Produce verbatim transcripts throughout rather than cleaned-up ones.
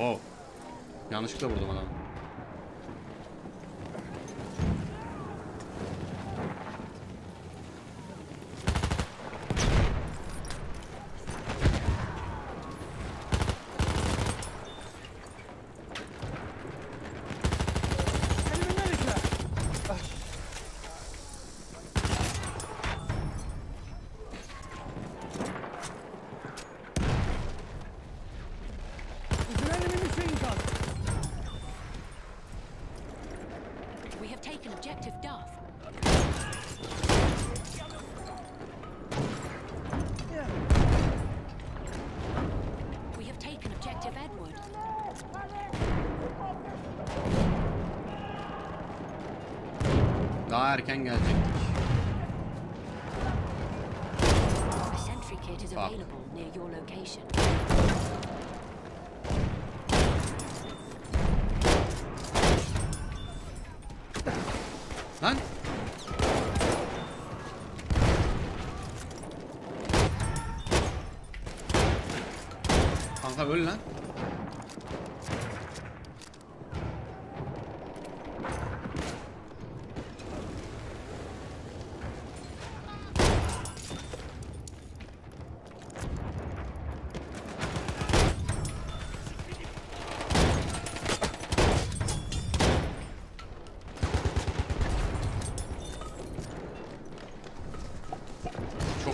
Oh. Yanlışlıkla vurdum adamı. Daha erken gelecektik. Bak. Lan! Kanka öl lan.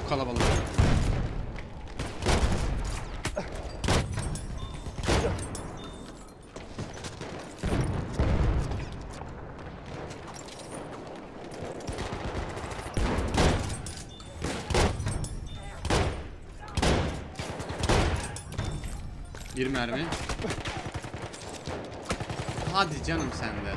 Kalabalık. Bir mermi. Hadi canım sende.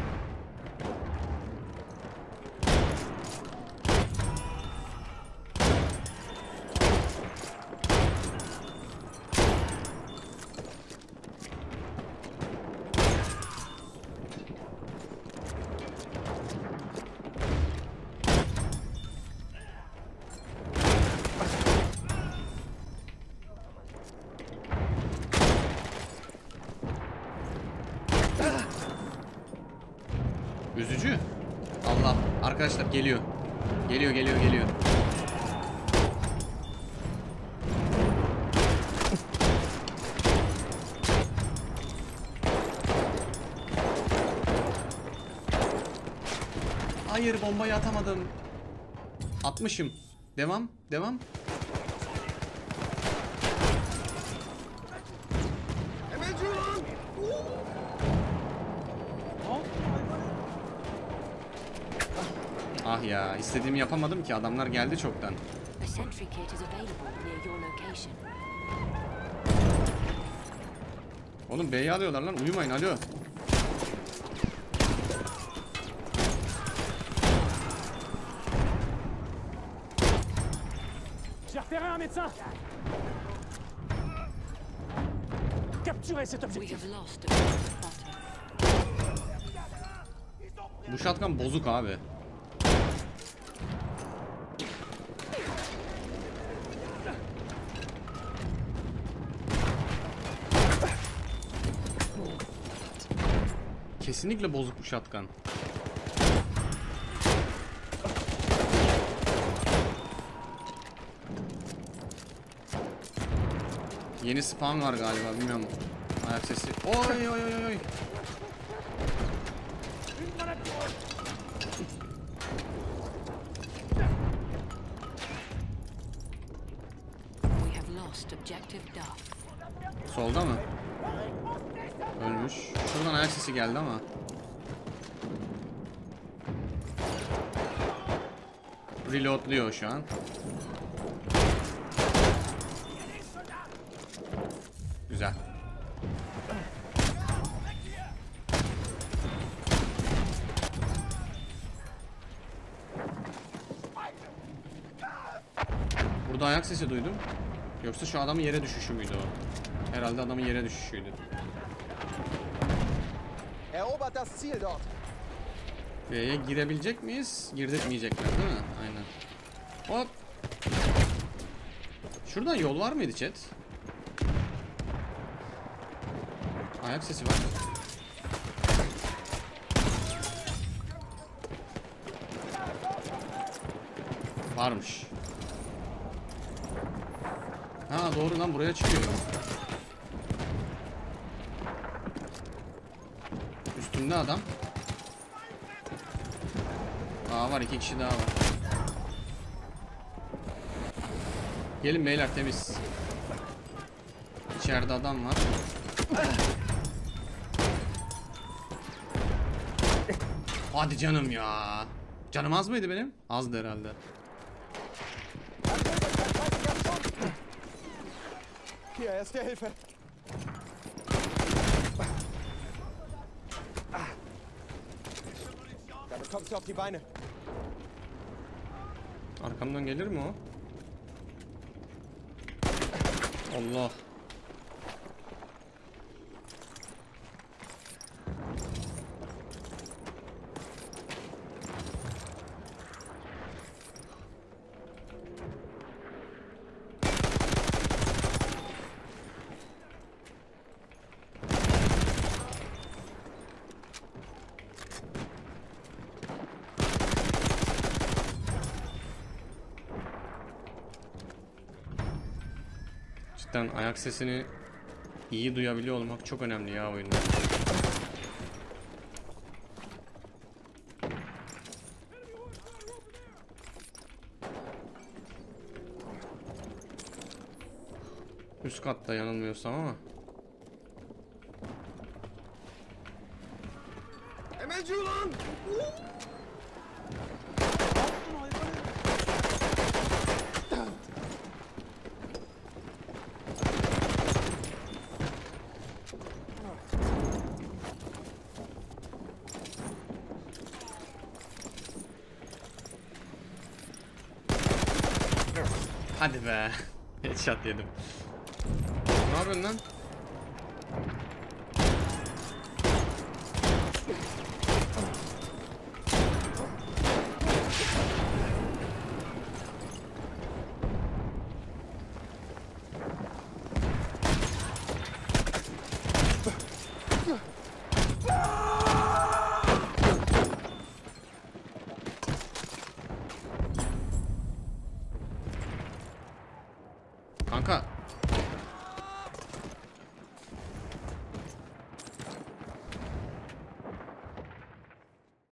Üzücü. Allah. Arkadaşlar geliyor. Geliyor geliyor geliyor. Hayır, bombayı atamadım. Atmışım. Devam devam. Ah ya, istediğimi yapamadım ki, adamlar geldi çoktan. Oğlum B'yi alıyorlar lan, uyumayın. Alo. Bu şatkan bozuk abi. Kesinlikle bozuk bu şatkan. Yeni spawn var galiba, bilmiyorum. Ayak sesi. Oy oy oy oy. Solda mı? Ölmüş. Şuradan ayak sesi geldi ama. Reloadluyor şu an. Güzel. Burada ayak sesi duydum. Yoksa şu adamın yere düşüşü müydü o? Herhalde adamın yere düşüşüydü. B'ye girebilecek miyiz? Girdirtmeyecekler değil mi? Aynen. Hop. Şuradan yol var mıydı chat? Ayak sesi var. Varmış. Ha doğru lan, buraya çıkıyor. Üstümde adam. Aa var, iki kişi daha var. Gelin beyler, temiz. İçeride adam var. Hadi canım ya. Canım az mıydı benim? Azdı herhalde. Arkamdan gelir mi o? Allah. Cidden ayak sesini iyi duyabiliyor olmak çok önemli ya oyunda. Üst katta yanılmıyorsam ama. Hadi be. Headshot yedim. Ne yapıyorsun lan?